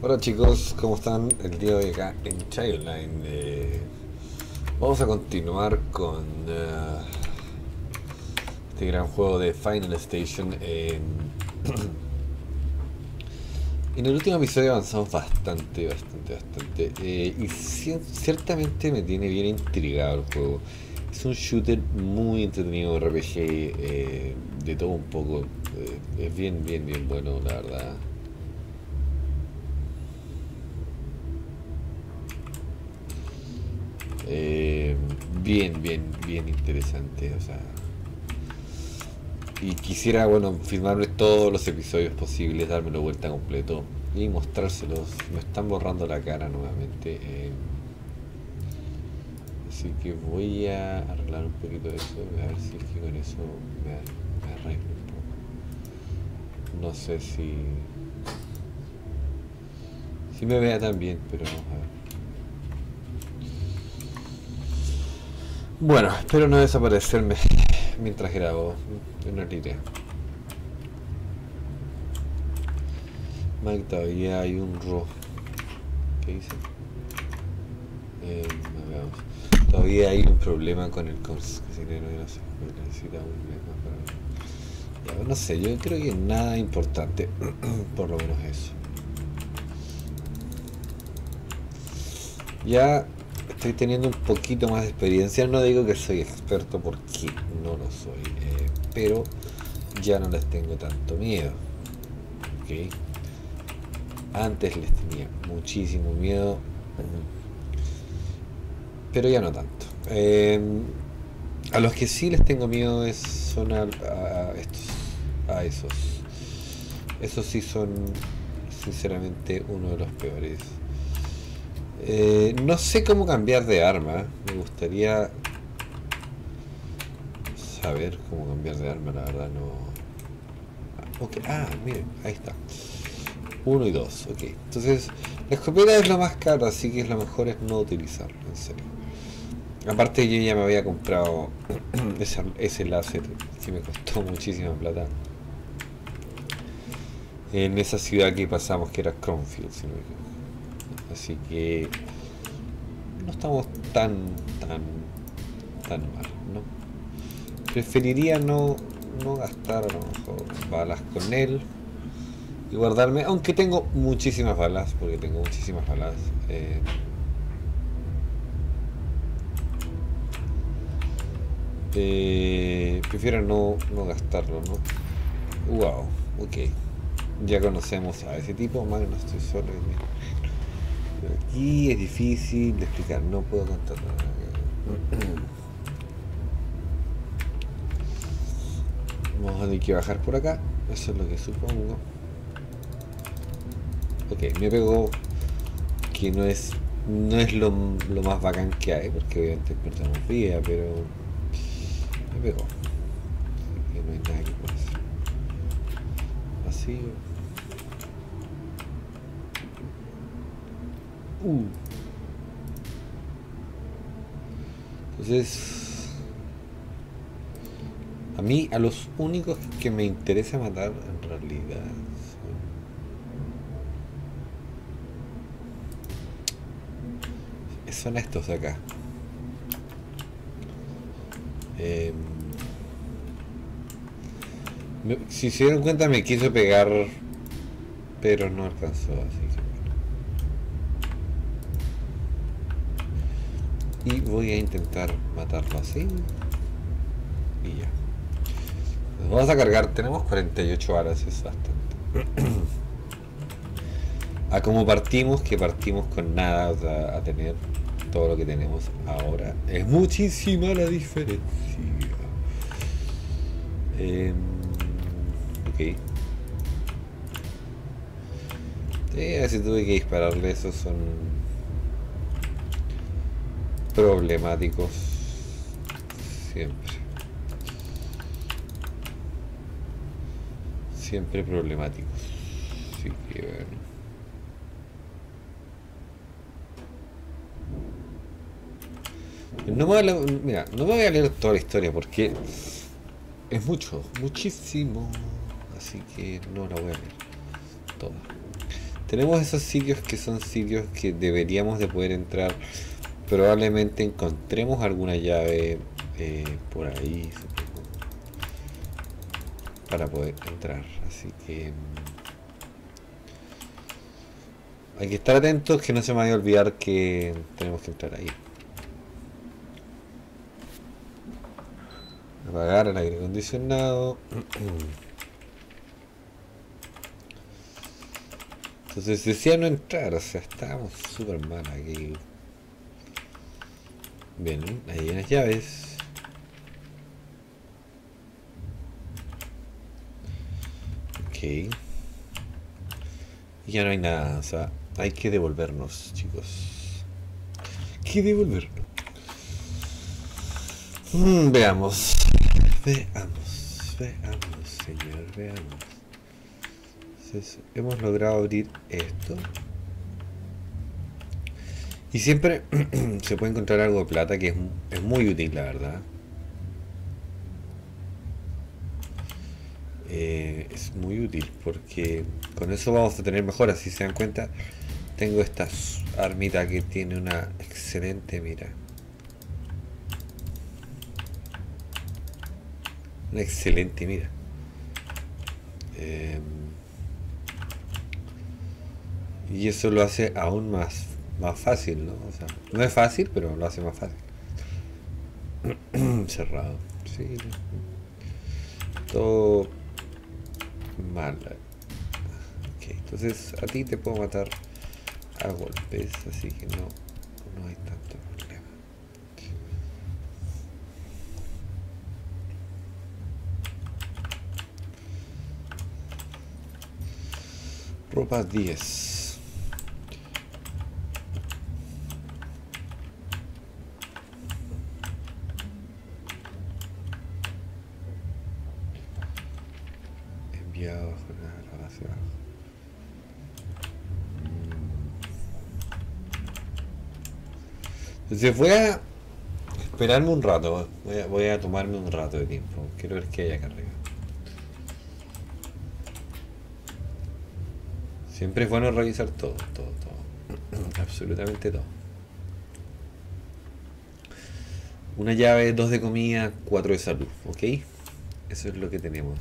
Hola chicos, ¿cómo están? El día de hoy acá en Childline vamos a continuar con este gran juego de Final Station. En el último episodio avanzamos bastante y ciertamente me tiene bien intrigado el juego. Es un shooter muy entretenido, RPG, de todo un poco. Es bien bueno, la verdad. Bien interesante, o sea. Y quisiera, bueno, filmarme todos los episodios posibles, dármelo vuelta completo y mostrárselos. Me están borrando la cara nuevamente. Así que voy a arreglar un poquito de eso, a ver si es que con eso me arreglo un poco. No sé si me vea tan bien, pero vamos a ver. Bueno, espero no desaparecerme mientras grabo, no es la idea. Mike, todavía hay un rojo. ¿Qué dice? No, todavía hay un problema con el cons, que si no se necesita un mes más para... Ya, no sé, yo creo que nada importante, por lo menos eso. Ya... estoy teniendo un poquito más de experiencia, no digo que soy experto porque no lo soy, pero ya no les tengo tanto miedo, ¿okay? Antes les tenía muchísimo miedo, pero ya no tanto. A los que sí les tengo miedo son a estos, a esos. Esos sí son sinceramente uno de los peores. No sé cómo cambiar de arma. Me gustaría saber cómo cambiar de arma, la verdad no... Okay. Ah, miren, ahí está. 1 y 2, ok. Entonces, la escopeta es lo más caro, así que lo mejor es no utilizarlo, en serio. Aparte yo ya me había comprado ese láser que me costó muchísima plata en esa ciudad que pasamos, que era Cromfield, si no me equivoco. Así que no estamos tan mal, ¿no? Preferiría no gastar a lo mejor balas con él y guardarme, aunque tengo muchísimas balas, prefiero no gastarlo, ¿no? Wow, ok. Ya conocemos a ese tipo, más no estoy solo. Aquí es difícil de explicar, no puedo contar nada. Vamos a tener que bajar por acá, eso es lo que supongo. Ok, me pegó, que no es lo más bacán que hay, porque obviamente perdemos vida, pero me pegó. Así que no hay nada que pueda hacer. Así. Entonces, a mí, a los únicos que me interesa matar en realidad son estos de acá. Si se dieron cuenta, me quiso pegar, pero no alcanzó, así que... y voy a intentar matarlo así y ya. Nos vamos a cargar, tenemos 48 balas, es bastante. A como partimos, que partimos con nada, o sea, a tener todo lo que tenemos ahora, es muchísima la diferencia. Ok, si tuve que dispararle, esos son problemáticos siempre problemáticos, así que bueno, no me voy a leer toda la historia porque es muchísimo, así que no la voy a leer toda. Tenemos esos sitios que son sitios que deberíamos de poder entrar. Probablemente encontremos alguna llave por ahí para poder entrar, así que hay que estar atentos, que no se me vaya a olvidar que tenemos que entrar ahí. Apagar el aire acondicionado. Entonces decía no entrar, o sea, estábamos súper mal aquí. Bien, ahí hay las llaves. Ok. Y ya no hay nada, o sea, hay que devolvernos, chicos. Hay que devolvernos. Veamos. Veamos, señor, veamos. Entonces, hemos logrado abrir esto. Y siempre se puede encontrar algo de plata, que es muy útil, la verdad. Es muy útil porque con eso vamos a tener mejoras. Si se dan cuenta, tengo esta armita que tiene una excelente mira. Una excelente mira. Y eso lo hace aún más fácil, ¿no? O sea, no es fácil, pero lo hace más fácil. Cerrado. Sí. Todo mal. Ok, entonces a ti te puedo matar a golpes, así que no hay tanto problema. Ropa 10. Entonces voy a esperarme un rato, voy a tomarme un rato de tiempo, quiero ver qué hay acá arriba. Siempre es bueno revisar todo, absolutamente todo. Una llave, 2 de comida, 4 de salud, ¿ok? Eso es lo que tenemos.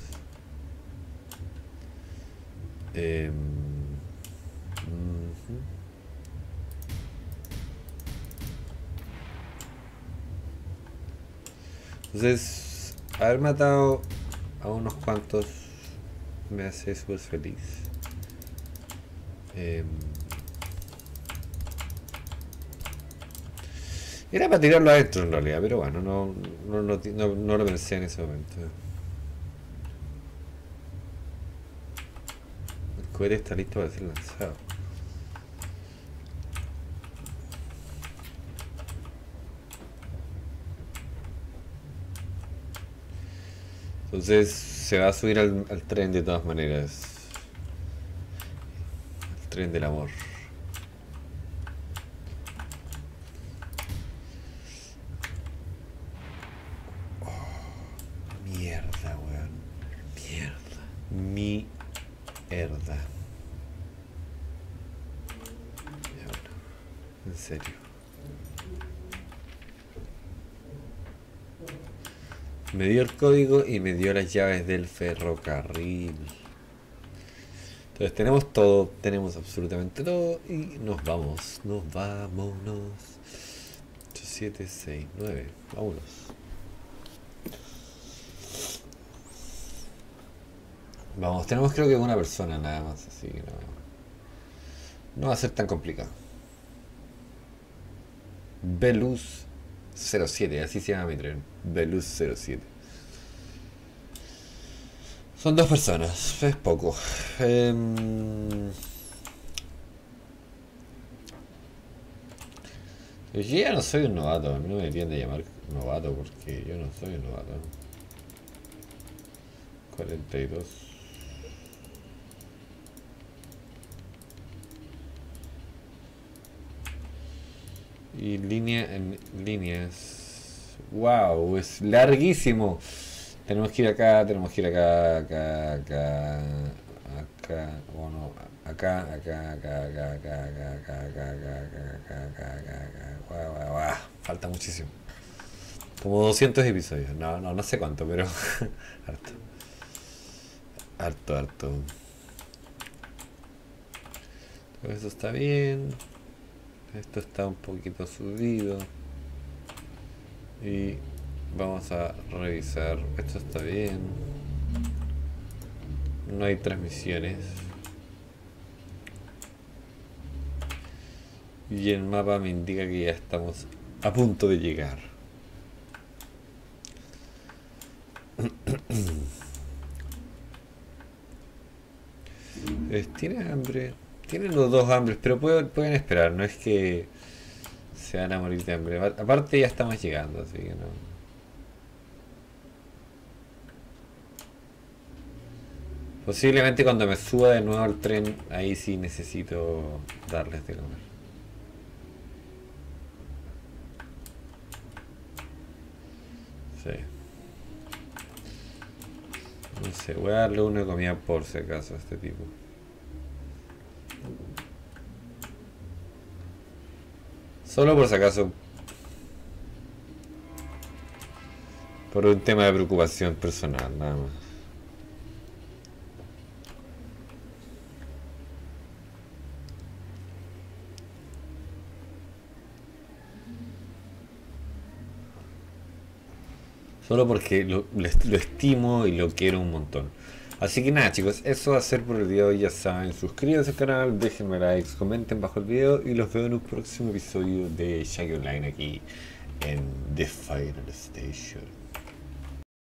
Entonces, haber matado a unos cuantos me hace súper feliz. Era para tirarlo adentro en realidad, pero bueno, no lo pensé en ese momento. El cohete está listo para ser lanzado. Entonces se va a subir al tren de todas maneras. El tren del amor. Oh, mierda, weón. Mierda. En serio. Me dio el código y me dio las llaves del ferrocarril. Entonces tenemos todo, tenemos absolutamente todo y nos vamos, vámonos. 8, 7, 6, 9, vámonos. Vamos, tenemos creo que una persona nada más, así que no va a ser tan complicado. Belus07, así se llama mi tren. Belus07. Son 2 personas, es poco. Yo ya no soy un novato, a mí no me deberían de llamar novato porque yo no soy un novato. 42. Y línea en líneas. Wow, es larguísimo. Tenemos que ir acá, acá, acá, acá, acá, bueno, acá, falta muchísimo. Como 200 episodios, no sé cuánto, pero harto. Harto. Todo eso está bien. Esto está un poquito subido. Y vamos a revisar. Esto está bien. No hay transmisiones. Y el mapa me indica que ya estamos a punto de llegar. Tienen hambre. Tienen los dos hambres, pero pueden esperar. No es que se van a morir de hambre. Aparte ya estamos llegando, así que no. Posiblemente cuando me suba de nuevo al tren, ahí sí necesito darles de comer. Sí. No sé, voy a darle una comida por si acaso a este tipo. Solo por si acaso. Por un tema de preocupación personal, nada más. Solo porque lo estimo y lo quiero un montón. Así que nada chicos, eso va a ser por el día de hoy. Ya saben, suscríbanse al canal, déjenme likes, comenten bajo el video y los veo en un próximo episodio de Shaggy Online aquí en The Final Station.